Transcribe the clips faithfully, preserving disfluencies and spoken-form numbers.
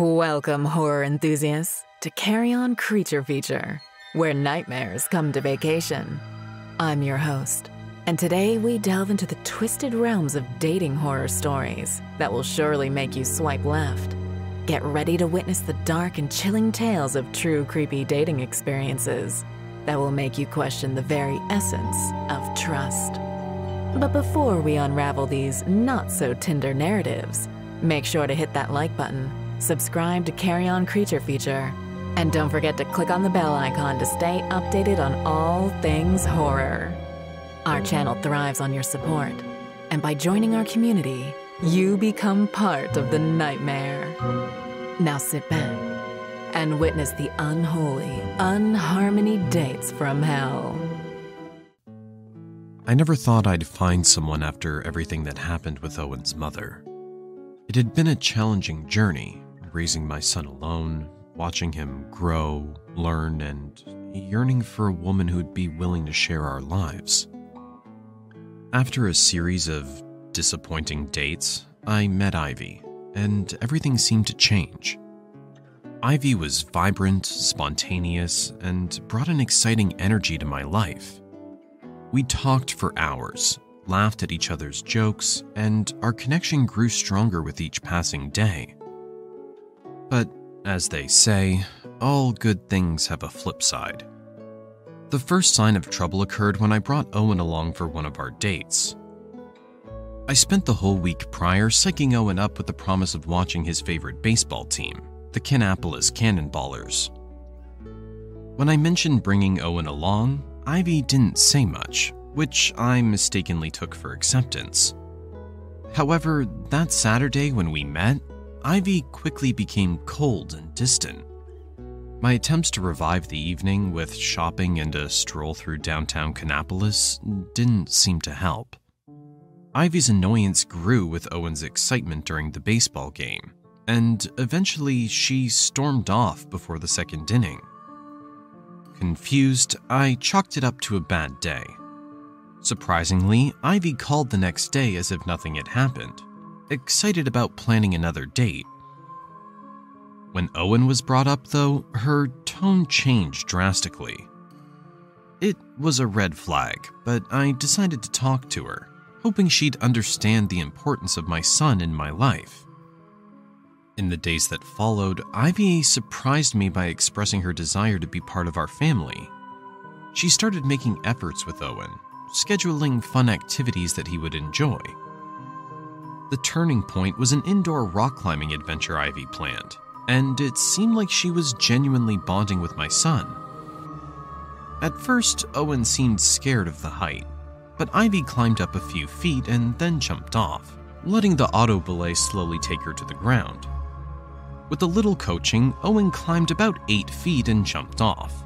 Welcome, horror enthusiasts, to Carrion Creature Feature, where nightmares come to vacation. I'm your host, and today we delve into the twisted realms of dating horror stories that will surely make you swipe left. Get ready to witness the dark and chilling tales of true creepy dating experiences that will make you question the very essence of trust. But before we unravel these not-so-Tinder narratives, make sure to hit that like button, subscribe to Carrion Creature Feature, and don't forget to click on the bell icon to stay updated on all things horror. Our channel thrives on your support, and by joining our community, you become part of the nightmare. Now sit back and witness the unholy, unharmony dates from hell. I never thought I'd find someone after everything that happened with Owen's mother. It had been a challenging journey, raising my son alone, watching him grow, learn, and yearning for a woman who'd be willing to share our lives. After a series of disappointing dates, I met Ivy, and everything seemed to change. Ivy was vibrant, spontaneous, and brought an exciting energy to my life. We talked for hours, laughed at each other's jokes, and our connection grew stronger with each passing day. But, as they say, all good things have a flip side. The first sign of trouble occurred when I brought Owen along for one of our dates. I spent the whole week prior psyching Owen up with the promise of watching his favorite baseball team, the Kannapolis Cannonballers. When I mentioned bringing Owen along, Ivy didn't say much, which I mistakenly took for acceptance. However, that Saturday when we met, Ivy quickly became cold and distant. My attempts to revive the evening with shopping and a stroll through downtown Kannapolis didn't seem to help. Ivy's annoyance grew with Owen's excitement during the baseball game, and eventually she stormed off before the second inning. Confused, I chalked it up to a bad day. Surprisingly, Ivy called the next day as if nothing had happened, excited about planning another date. When Owen was brought up, though, her tone changed drastically. It was a red flag, but I decided to talk to her, hoping she'd understand the importance of my son in my life. In the days that followed, Ivy surprised me by expressing her desire to be part of our family. She started making efforts with Owen, scheduling fun activities that he would enjoy. The turning point was an indoor rock climbing adventure Ivy planned, and it seemed like she was genuinely bonding with my son. At first, Owen seemed scared of the height, but Ivy climbed up a few feet and then jumped off, letting the auto belay slowly take her to the ground. With a little coaching, Owen climbed about eight feet and jumped off.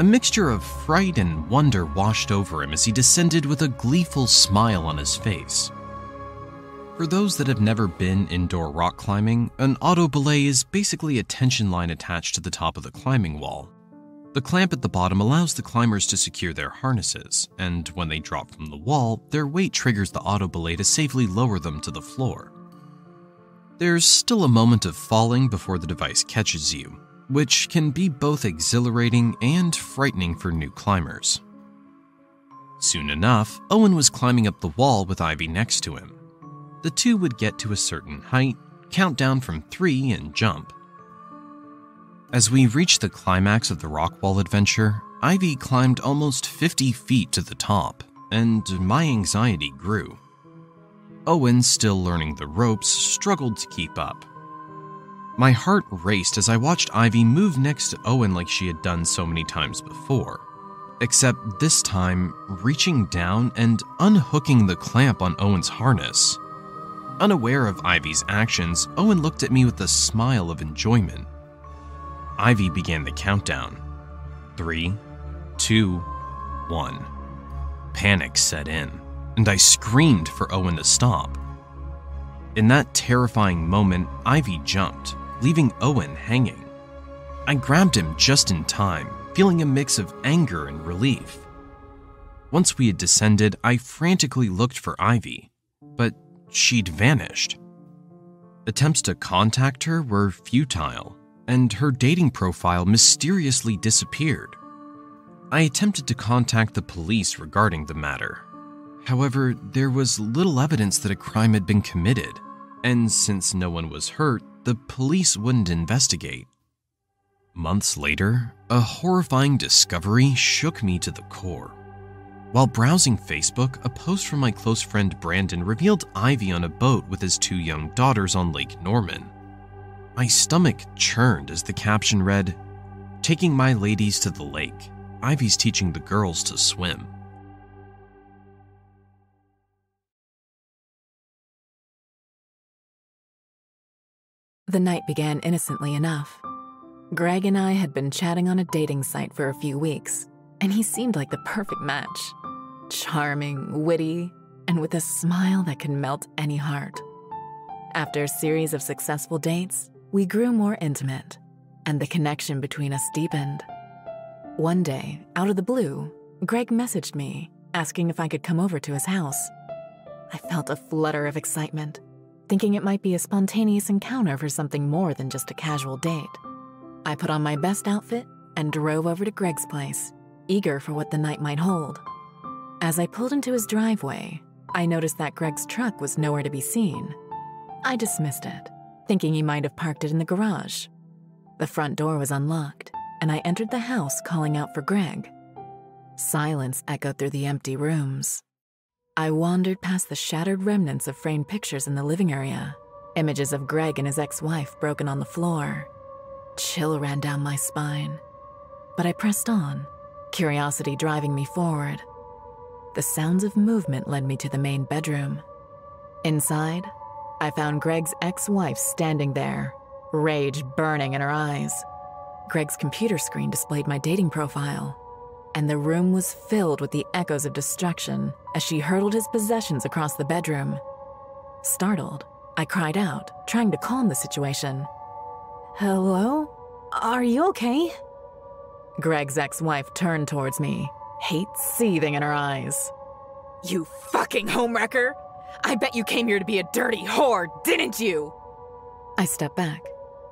A mixture of fright and wonder washed over him as he descended with a gleeful smile on his face. For those that have never been indoor rock climbing, an auto belay is basically a tension line attached to the top of the climbing wall. The clamp at the bottom allows the climbers to secure their harnesses, and when they drop from the wall, their weight triggers the auto belay to safely lower them to the floor. There's still a moment of falling before the device catches you, which can be both exhilarating and frightening for new climbers. Soon enough, Owen was climbing up the wall with Ivy next to him. The two would get to a certain height, count down from three, and jump. As we reached the climax of the rock wall adventure, Ivy climbed almost fifty feet to the top, and my anxiety grew. Owen, still learning the ropes, struggled to keep up. My heart raced as I watched Ivy move next to Owen like she had done so many times before, except this time reaching down and unhooking the clamp on Owen's harness. Unaware of Ivy's actions, Owen looked at me with a smile of enjoyment. Ivy began the countdown. Three, two, one. Panic set in, and I screamed for Owen to stop. In that terrifying moment, Ivy jumped, leaving Owen hanging. I grabbed him just in time, feeling a mix of anger and relief. Once we had descended, I frantically looked for Ivy, but she'd vanished. Attempts to contact her were futile, and her dating profile mysteriously disappeared. I attempted to contact the police regarding the matter. However, there was little evidence that a crime had been committed, and since no one was hurt, the police wouldn't investigate. Months later, a horrifying discovery shook me to the core. While browsing Facebook, a post from my close friend Brandon revealed Ivy on a boat with his two young daughters on Lake Norman. My stomach churned as the caption read, "Taking my ladies to the lake. Ivy's teaching the girls to swim." The night began innocently enough. Greg and I had been chatting on a dating site for a few weeks, and he seemed like the perfect match. Charming, witty, and with a smile that could melt any heart. After a series of successful dates, we grew more intimate, and the connection between us deepened. One day, out of the blue, Greg messaged me, asking if I could come over to his house. I felt a flutter of excitement, thinking it might be a spontaneous encounter for something more than just a casual date. I put on my best outfit and drove over to Greg's place, eager for what the night might hold. As I pulled into his driveway, I noticed that Greg's truck was nowhere to be seen. I dismissed it, thinking he might have parked it in the garage. The front door was unlocked, and I entered the house calling out for Greg. Silence echoed through the empty rooms. I wandered past the shattered remnants of framed pictures in the living area, images of Greg and his ex-wife broken on the floor. Chill ran down my spine, but I pressed on, curiosity driving me forward. The sounds of movement led me to the main bedroom. Inside, I found Greg's ex-wife standing there, rage burning in her eyes. Greg's computer screen displayed my dating profile, and the room was filled with the echoes of destruction as she hurled his possessions across the bedroom. Startled, I cried out, trying to calm the situation. "Hello? Are you okay?" Greg's ex-wife turned towards me, hate seething in her eyes. "You fucking homewrecker! I bet you came here to be a dirty whore, didn't you?" I stepped back,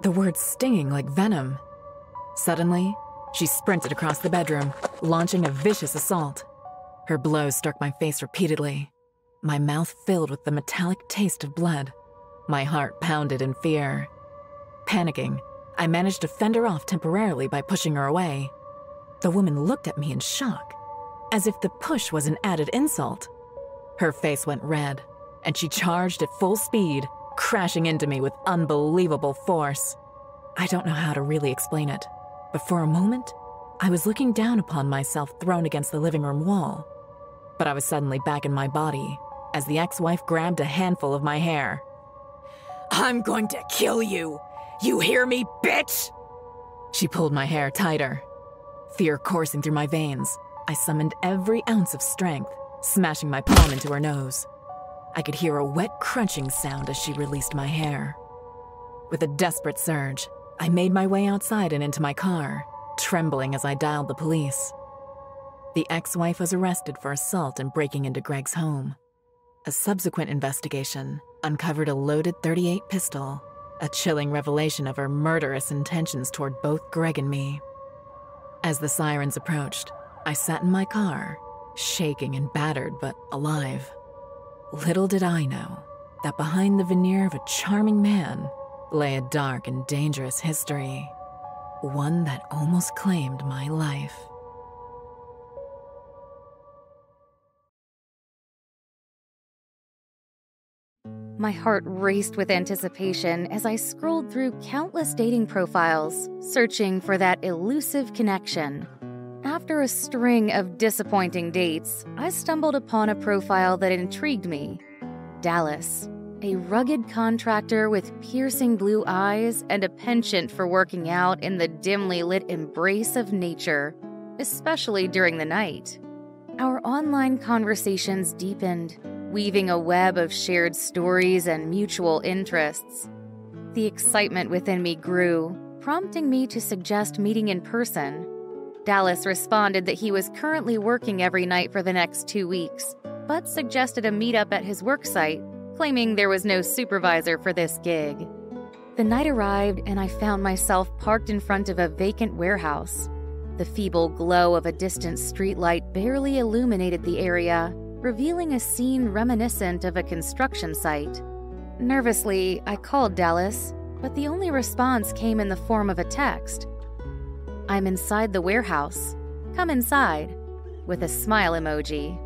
the words stinging like venom. Suddenly, she sprinted across the bedroom, launching a vicious assault. Her blows struck my face repeatedly, my mouth filled with the metallic taste of blood. My heart pounded in fear. Panicking, I managed to fend her off temporarily by pushing her away. The woman looked at me in shock, as if the push was an added insult. Her face went red, and she charged at full speed, crashing into me with unbelievable force. I don't know how to really explain it, but for a moment, I was looking down upon myself thrown against the living room wall. But I was suddenly back in my body, as the ex-wife grabbed a handful of my hair. "I'm going to kill you! You hear me, bitch?" She pulled my hair tighter. Fear coursing through my veins, I summoned every ounce of strength, smashing my palm into her nose. I could hear a wet crunching sound as she released my hair. With a desperate surge, I made my way outside and into my car, trembling as I dialed the police. The ex-wife was arrested for assault and breaking into Greg's home. A subsequent investigation uncovered a loaded thirty-eight pistol, a chilling revelation of her murderous intentions toward both Greg and me. As the sirens approached, I sat in my car, shaking and battered but alive. Little did I know that behind the veneer of a charming man lay a dark and dangerous history, one that almost claimed my life. My heart raced with anticipation as I scrolled through countless dating profiles, searching for that elusive connection. After a string of disappointing dates, I stumbled upon a profile that intrigued me. Dallas, a rugged contractor with piercing blue eyes and a penchant for working out in the dimly lit embrace of nature, especially during the night. Our online conversations deepened, weaving a web of shared stories and mutual interests. The excitement within me grew, prompting me to suggest meeting in person. Dallas responded that he was currently working every night for the next two weeks, but suggested a meetup at his work site, claiming there was no supervisor for this gig. The night arrived and I found myself parked in front of a vacant warehouse. The feeble glow of a distant streetlight barely illuminated the area, revealing a scene reminiscent of a construction site. Nervously, I called Dallas, but the only response came in the form of a text. "I'm inside the warehouse. Come inside," with a smile emoji.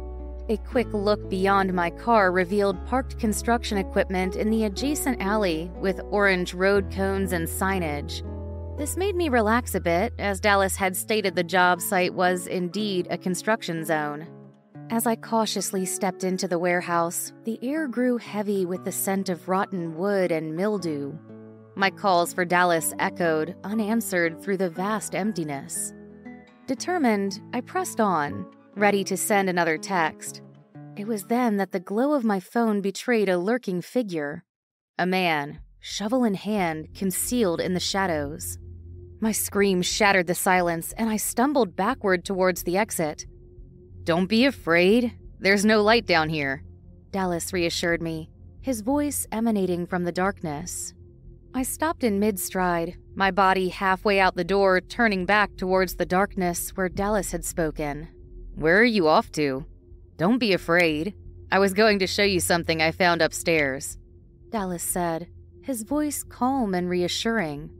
A quick look beyond my car revealed parked construction equipment in the adjacent alley with orange road cones and signage. This made me relax a bit, as Dallas had stated the job site was indeed a construction zone. As I cautiously stepped into the warehouse, the air grew heavy with the scent of rotten wood and mildew. My calls for Dallas echoed, unanswered through the vast emptiness. Determined, I pressed on, ready to send another text. It was then that the glow of my phone betrayed a lurking figure. A man, shovel in hand, concealed in the shadows. My scream shattered the silence, and I stumbled backward towards the exit. "Don't be afraid. There's no light down here," Dallas reassured me, his voice emanating from the darkness. I stopped in mid-stride, my body halfway out the door, turning back towards the darkness where Dallas had spoken. "Where are you off to?" "Don't be afraid. I was going to show you something I found upstairs," Dallas said, his voice calm and reassuring.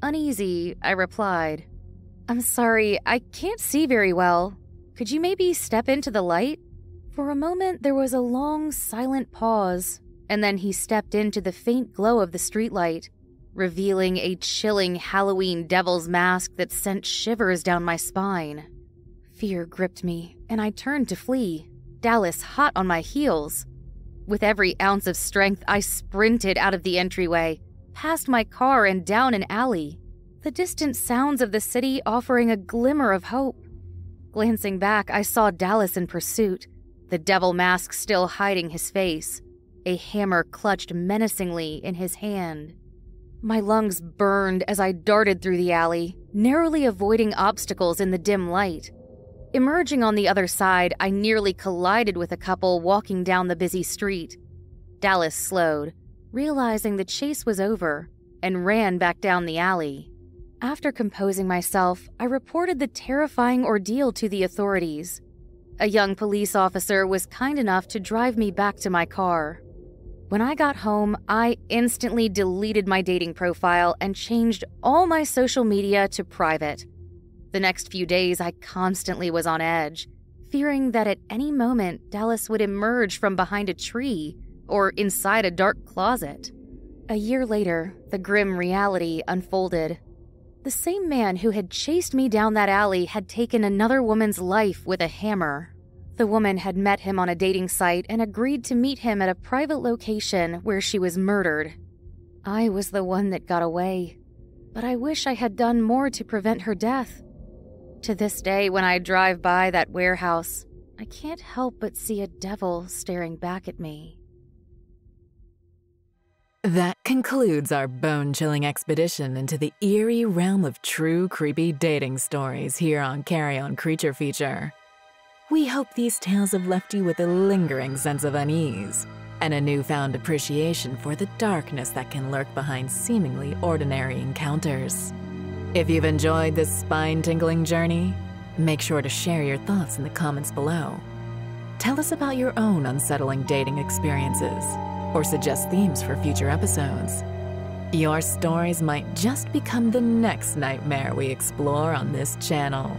Uneasy, I replied, "I'm sorry, I can't see very well. Could you maybe step into the light?" For a moment, there was a long, silent pause, and then he stepped into the faint glow of the streetlight, revealing a chilling Halloween devil's mask that sent shivers down my spine. Fear gripped me, and I turned to flee, Dallas hot on my heels. With every ounce of strength, I sprinted out of the entryway, past my car and down an alley, the distant sounds of the city offering a glimmer of hope. Glancing back, I saw Dallas in pursuit, the devil mask still hiding his face, a hammer clutched menacingly in his hand. My lungs burned as I darted through the alley, narrowly avoiding obstacles in the dim light. Emerging on the other side, I nearly collided with a couple walking down the busy street. Dallas slowed, realizing the chase was over, and ran back down the alley. After composing myself, I reported the terrifying ordeal to the authorities. A young police officer was kind enough to drive me back to my car. When I got home, I instantly deleted my dating profile and changed all my social media to private. The next few days, I constantly was on edge, fearing that at any moment Dallas would emerge from behind a tree or inside a dark closet. A year later, the grim reality unfolded. The same man who had chased me down that alley had taken another woman's life with a hammer. The woman had met him on a dating site and agreed to meet him at a private location where she was murdered. I was the one that got away, but I wish I had done more to prevent her death. To this day, when I drive by that warehouse, I can't help but see a devil staring back at me. That concludes our bone-chilling expedition into the eerie realm of true creepy dating stories here on Carrion Creature Feature. We hope these tales have left you with a lingering sense of unease and a newfound appreciation for the darkness that can lurk behind seemingly ordinary encounters. If you've enjoyed this spine-tingling journey, make sure to share your thoughts in the comments below. Tell us about your own unsettling dating experiences, or suggest themes for future episodes. Your stories might just become the next nightmare we explore on this channel.